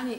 Dani,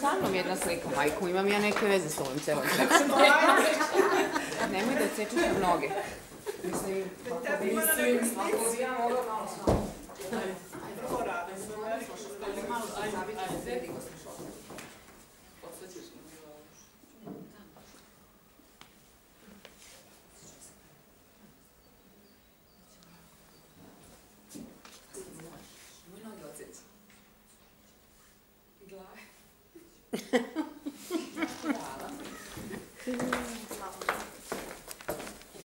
Sa mnom jedna slika, majku, imam ja neke veze s ovim celom čekom. Nemoj da cečeš na mnoge. Mislim, kako bi ja mogla malo s nama. Ajde, prvo rade. Ajde, malo se zaviti. Ajde, zredi ko sam šola. Odsvećeš mi. Ha, ha, ha.